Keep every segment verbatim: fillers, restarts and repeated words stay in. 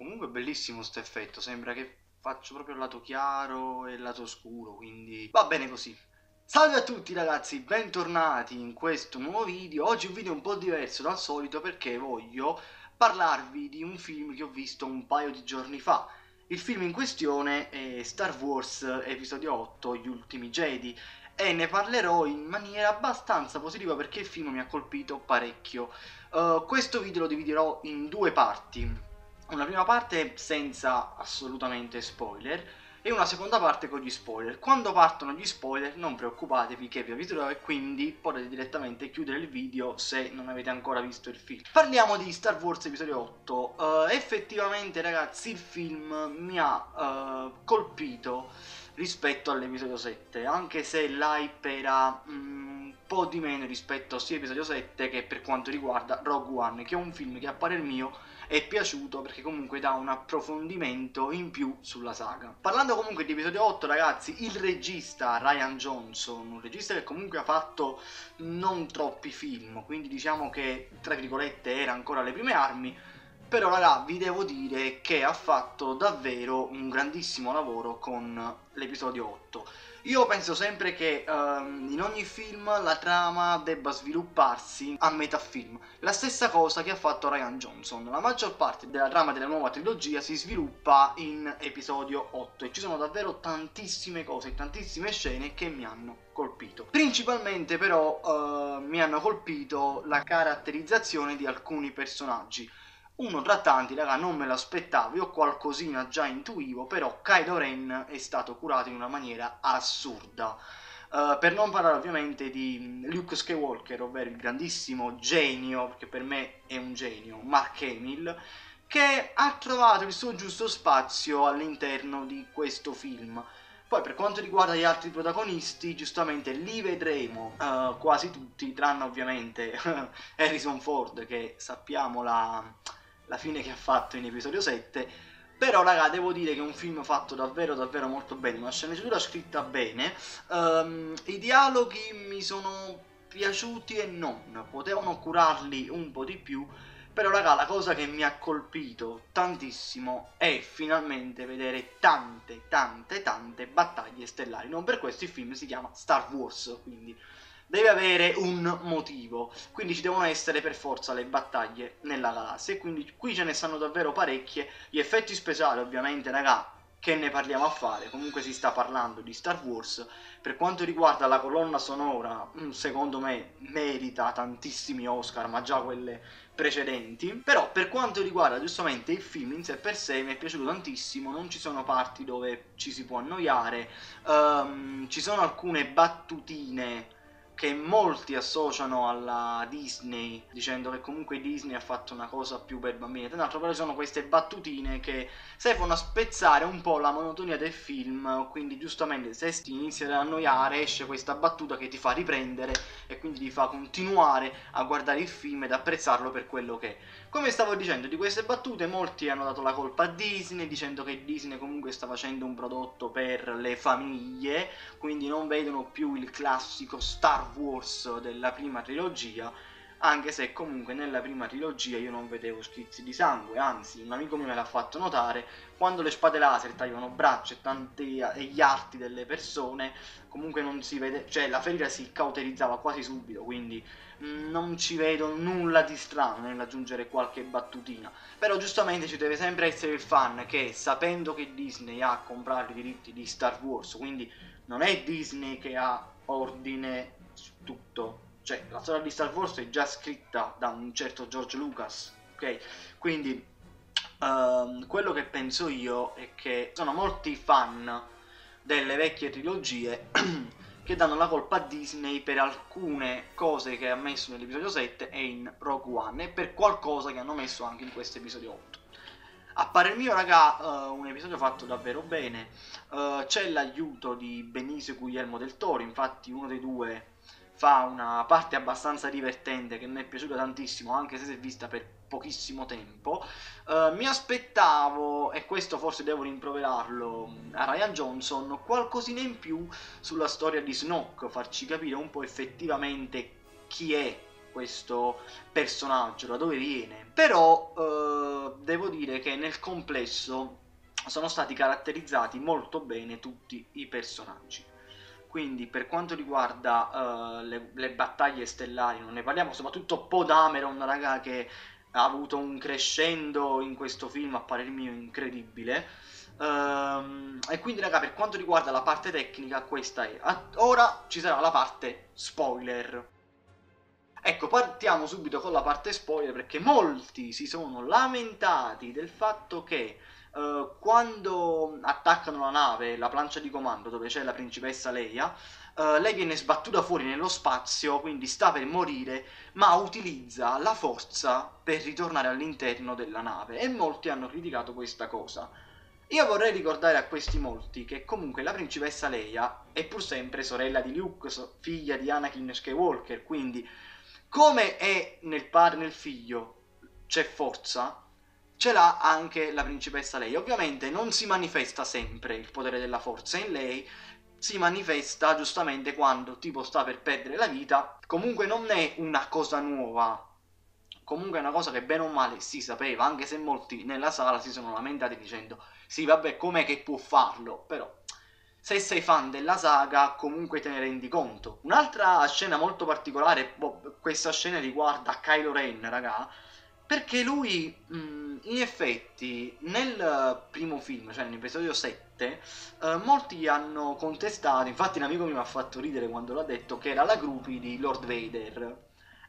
Comunque è bellissimo sto effetto, sembra che faccio proprio il lato chiaro e il lato scuro, quindi va bene così. Salve a tutti ragazzi, bentornati in questo nuovo video. Oggi un video un po' diverso dal solito perché voglio parlarvi di un film che ho visto un paio di giorni fa. Il film in questione è Star Wars episodio otto, Gli Ultimi Jedi, e ne parlerò in maniera abbastanza positiva perché il film mi ha colpito parecchio. Uh, questo video lo dividerò in due parti. Una prima parte senza assolutamente spoiler e una seconda parte con gli spoiler. Quando partono gli spoiler non preoccupatevi che vi avviserò e quindi potete direttamente chiudere il video se non avete ancora visto il film. Parliamo di Star Wars episodio otto. Uh, effettivamente ragazzi il film mi ha uh, colpito rispetto all'episodio sette, anche se l'hype era mm, un po' di meno rispetto sia all'episodio sette che per quanto riguarda Rogue One, che è un film che a parer mio è piaciuto perché comunque dà un approfondimento in più sulla saga. Parlando comunque di episodio otto ragazzi, il regista Rian Johnson, un regista che comunque ha fatto non troppi film, quindi diciamo che tra virgolette era ancora alle prime armi, però raga vi devo dire che ha fatto davvero un grandissimo lavoro con l'episodio otto. Io penso sempre che um, in ogni film la trama debba svilupparsi a metà film, la stessa cosa che ha fatto Rian Johnson. La maggior parte della trama della nuova trilogia si sviluppa in episodio otto e ci sono davvero tantissime cose, tantissime scene che mi hanno colpito. Principalmente però uh, mi hanno colpito la caratterizzazione di alcuni personaggi. Uno tra tanti, raga, non me l'aspettavo, io qualcosina già intuivo, però Kylo Ren è stato curato in una maniera assurda. Uh, per non parlare ovviamente di Luke Skywalker, ovvero il grandissimo genio, perché per me è un genio, Mark Hamill, che ha trovato il suo giusto spazio all'interno di questo film. Poi per quanto riguarda gli altri protagonisti, giustamente li vedremo uh, quasi tutti, tranne ovviamente Harrison Ford, che sappiamo la... la fine che ha fatto in episodio sette, però raga devo dire che è un film fatto davvero davvero molto bene, una sceneggiatura scritta bene, um, i dialoghi mi sono piaciuti e non, potevano curarli un po' di più, però raga la cosa che mi ha colpito tantissimo è finalmente vedere tante tante tante battaglie stellari. Non per questo il film si chiama Star Wars, quindi deve avere un motivo, quindi ci devono essere per forza le battaglie nella galassia, e quindi qui ce ne stanno davvero parecchie. Gli effetti speciali ovviamente raga, che ne parliamo a fare, comunque si sta parlando di Star Wars. Per quanto riguarda la colonna sonora, secondo me merita tantissimi Oscar, ma già quelle precedenti. Però per quanto riguarda giustamente il film in sé per sé mi è piaciuto tantissimo, non ci sono parti dove ci si può annoiare, um, ci sono alcune battutine che molti associano alla Disney, dicendo che comunque Disney ha fatto una cosa più per bambini. Tra l'altro però sono queste battutine che servono a spezzare un po' la monotonia del film, quindi giustamente se ti inizi ad annoiare esce questa battuta che ti fa riprendere e quindi ti fa continuare a guardare il film ed apprezzarlo per quello che è. Come stavo dicendo, di queste battute molti hanno dato la colpa a Disney, dicendo che Disney comunque sta facendo un prodotto per le famiglie, quindi non vedono più il classico Star Wars Wars della prima trilogia, anche se comunque nella prima trilogia io non vedevo schizzi di sangue, anzi un amico mio me l'ha fatto notare, quando le spade laser tagliano braccia e, tanti, e gli arti delle persone comunque non si vede, cioè la ferita si cauterizzava quasi subito, quindi mh, non ci vedo nulla di strano nell'aggiungere qualche battutina. Però giustamente ci deve sempre essere il fan che, sapendo che Disney ha comprato i diritti di Star Wars, quindi non è Disney che ha ordine su tutto, cioè la storia di Star Wars è già scritta da un certo George Lucas, ok? Quindi um, quello che penso io è che sono molti fan delle vecchie trilogie che danno la colpa a Disney per alcune cose che ha messo nell'episodio sette e in Rogue One, e per qualcosa che hanno messo anche in questo episodio otto. A parer mio raga uh, un episodio fatto davvero bene, uh, c'è l'aiuto di Benissimo Guglielmo del Toro, infatti uno dei due fa una parte abbastanza divertente che mi è piaciuta tantissimo, anche se si è vista per pochissimo tempo. Uh, mi aspettavo, e questo forse devo rimproverarlo a Rian Johnson, qualcosina in più sulla storia di Snoke, farci capire un po' effettivamente chi è questo personaggio, da dove viene. Però eh, devo dire che nel complesso sono stati caratterizzati molto bene tutti i personaggi. Quindi per quanto riguarda uh, le, le battaglie stellari non ne parliamo, soprattutto Poe Dameron, raga, che ha avuto un crescendo in questo film a parer mio incredibile. Um, e quindi raga, per quanto riguarda la parte tecnica questa è. Ora ci sarà la parte spoiler. Ecco, partiamo subito con la parte spoiler, perché molti si sono lamentati del fatto che Uh, quando attaccano la nave, la plancia di comando dove c'è la principessa Leia, uh, lei viene sbattuta fuori nello spazio, quindi sta per morire, ma utilizza la forza per ritornare all'interno della nave, e molti hanno criticato questa cosa. Io vorrei ricordare a questi molti che comunque la principessa Leia è pur sempre sorella di Luke, figlia di Anakin Skywalker, quindi come è nel padre e nel figlio c'è forza, ce l'ha anche la principessa Leia. Ovviamente non si manifesta sempre il potere della forza in lei, si manifesta giustamente quando tipo sta per perdere la vita. Comunque non è una cosa nuova, comunque è una cosa che bene o male si sapeva, anche se molti nella sala si sono lamentati dicendo sì vabbè, com'è che può farlo, però se sei fan della saga comunque te ne rendi conto. Un'altra scena molto particolare, boh, questa scena riguarda Kylo Ren, raga, perché lui mh, in effetti nel primo film, cioè nell'episodio sette, eh, molti hanno contestato, infatti un amico mi ha fatto ridere quando l'ha detto, che era la groupie di Lord Vader.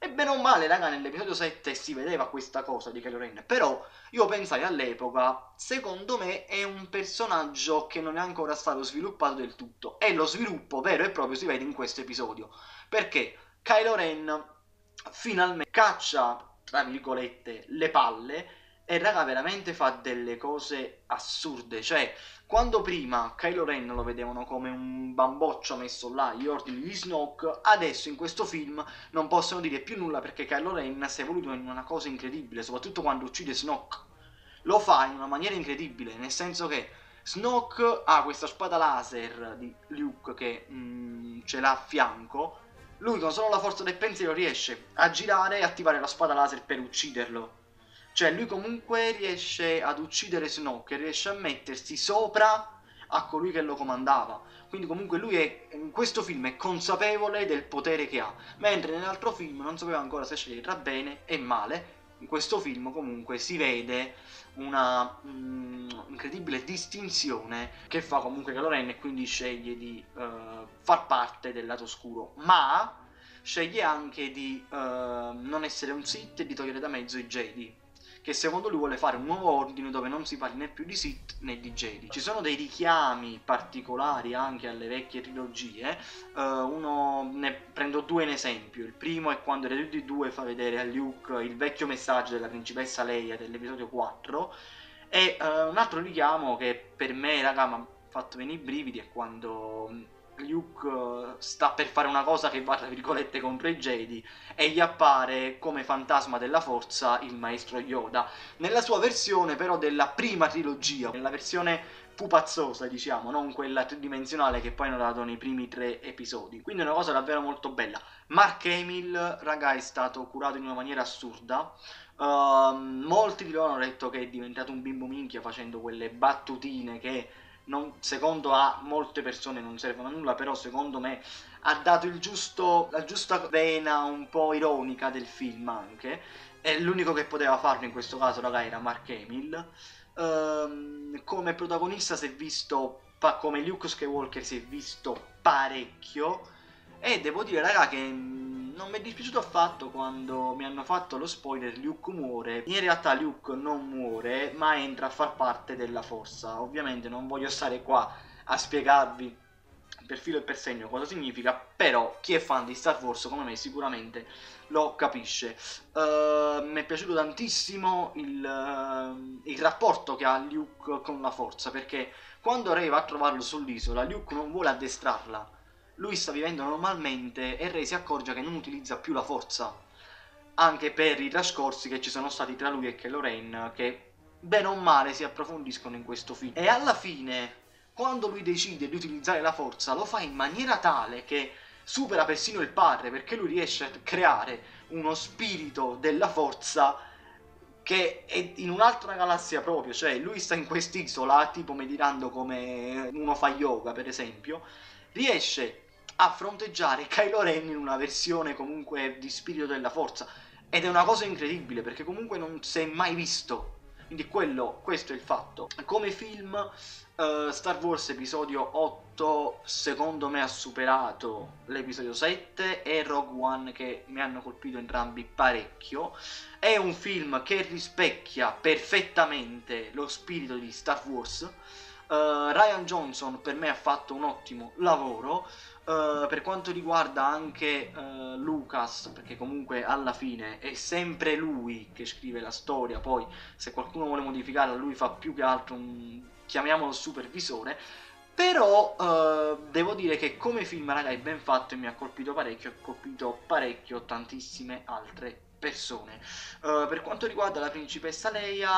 E bene o male raga, nell'episodio sette si vedeva questa cosa di Kylo Ren, però io pensai all'epoca, secondo me è un personaggio che non è ancora stato sviluppato del tutto, e lo sviluppo vero e proprio si vede in questo episodio, perché Kylo Ren finalmente caccia, tra virgolette, le palle, e raga veramente fa delle cose assurde. Cioè quando prima Kylo Ren lo vedevano come un bamboccio messo là gli ordini di Snoke, adesso in questo film non possono dire più nulla, perché Kylo Ren si è evoluto in una cosa incredibile, soprattutto quando uccide Snoke lo fa in una maniera incredibile, nel senso che Snoke ha questa spada laser di Luke che mh, ce l'ha a fianco. Lui con solo la forza del pensiero riesce a girare e attivare la spada laser per ucciderlo. Cioè lui comunque riesce ad uccidere Snoke, riesce a mettersi sopra a colui che lo comandava. Quindi comunque lui è, in questo film è consapevole del potere che ha. Mentre nell'altro film non sapeva ancora se scegliere tra bene e male. In questo film comunque si vede una mh, incredibile distinzione che fa comunque Kylo Ren, e quindi sceglie di uh, far parte del lato oscuro, ma sceglie anche di uh, non essere un Sith e di togliere da mezzo i Jedi, che secondo lui vuole fare un nuovo ordine dove non si parli né più di Sith né di Jedi. Ci sono dei richiami particolari anche alle vecchie trilogie, uh, uno ne prendo due in esempio. Il primo è quando R due D due fa vedere a Luke il vecchio messaggio della principessa Leia dell'episodio quattro, e uh, un altro richiamo che per me raga mi ha fatto venire i brividi è quando Luke uh, sta per fare una cosa che va tra virgolette contro i Jedi, e gli appare come fantasma della forza il maestro Yoda, nella sua versione però della prima trilogia, nella versione pupazzosa diciamo, non quella tridimensionale che poi hanno dato nei primi tre episodi. Quindi è una cosa davvero molto bella. Mark Hamill raga è stato curato in una maniera assurda. Uh, molti di loro hanno detto che è diventato un bimbo minchia facendo quelle battutine che Non, secondo a molte persone non servono a nulla, però secondo me ha dato il giusto, la giusta vena un po' ironica del film anche, e l'unico che poteva farlo in questo caso raga era Mark Hamill. Ehm, come protagonista si è visto, come Luke Skywalker si è visto parecchio, e devo dire raga che non mi è dispiaciuto affatto quando mi hanno fatto lo spoiler, Luke muore. In realtà Luke non muore, ma entra a far parte della forza. Ovviamente non voglio stare qua a spiegarvi per filo e per segno cosa significa, però chi è fan di Star Wars come me sicuramente lo capisce. Uh, mi è piaciuto tantissimo il, uh, il rapporto che ha Luke con la forza, perché quando Rey va a trovarlo sull'isola, Luke non vuole addestrarla. Lui sta vivendo normalmente e Rey si accorge che non utilizza più la forza, anche per i trascorsi che ci sono stati tra lui e Kylo Ren, che bene o male si approfondiscono in questo film. E alla fine, quando lui decide di utilizzare la forza, lo fa in maniera tale che supera persino il padre, perché lui riesce a creare uno spirito della forza che è in un'altra galassia proprio, cioè lui sta in quest'isola tipo meditando come uno fa yoga per esempio, riesce a fronteggiare Kylo Ren in una versione comunque di spirito della forza, ed è una cosa incredibile perché comunque non si è mai visto, quindi quello, questo è il fatto. Come film uh, Star Wars episodio otto secondo me ha superato l'episodio sette e Rogue One, che mi hanno colpito entrambi parecchio. È un film che rispecchia perfettamente lo spirito di Star Wars. Uh, Rian Johnson per me ha fatto un ottimo lavoro, uh, per quanto riguarda anche uh, Lucas, perché comunque alla fine è sempre lui che scrive la storia, poi se qualcuno vuole modificarla lui fa più che altro un, chiamiamolo, supervisore, però uh, devo dire che come film raga è ben fatto e mi ha colpito parecchio, ha colpito parecchio tantissime altre persone. Uh, per quanto riguarda la principessa Leia,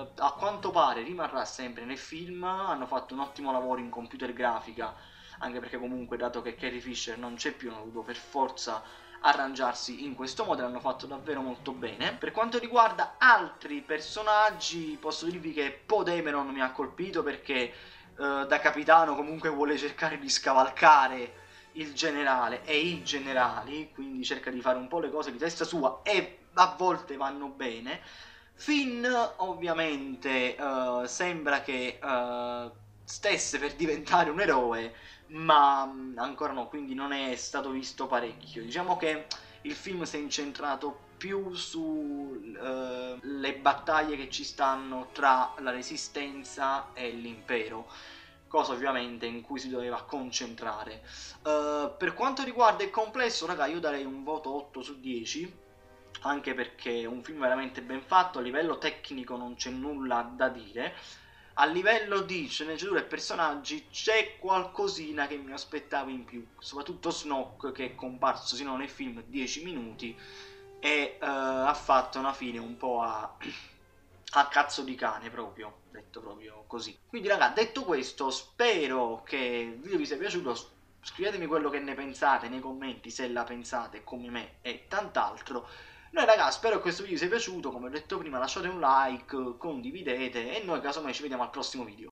uh, a quanto pare rimarrà sempre nel film, hanno fatto un ottimo lavoro in computer grafica, anche perché comunque dato che Carrie Fisher non c'è più, hanno dovuto per forza arrangiarsi in questo modo, l'hanno fatto davvero molto bene. Per quanto riguarda altri personaggi posso dirvi che Poe Dameron mi ha colpito perché uh, da capitano comunque vuole cercare di scavalcare il generale e i generali, quindi cerca di fare un po' le cose di testa sua e a volte vanno bene. Finn ovviamente uh, sembra che uh, stesse per diventare un eroe, ma mh, ancora no, quindi non è stato visto parecchio. Diciamo che il film si è incentrato più sulle uh, battaglie che ci stanno tra la Resistenza e l'Impero, cosa ovviamente in cui si doveva concentrare. Uh, per quanto riguarda il complesso, raga, io darei un voto otto su dieci, anche perché è un film veramente ben fatto, a livello tecnico non c'è nulla da dire, a livello di sceneggiatura e personaggi c'è qualcosina che mi aspettavo in più, soprattutto Snoke, che è comparso sino nel film dieci minuti e uh, ha fatto una fine un po' a... a cazzo di cane, proprio detto proprio così. Quindi raga, detto questo, spero che il video vi sia piaciuto, scrivetemi quello che ne pensate nei commenti, se la pensate come me e tant'altro. Noi raga, spero che questo video vi sia piaciuto, come ho detto prima lasciate un like, condividete e noi casomai ci vediamo al prossimo video.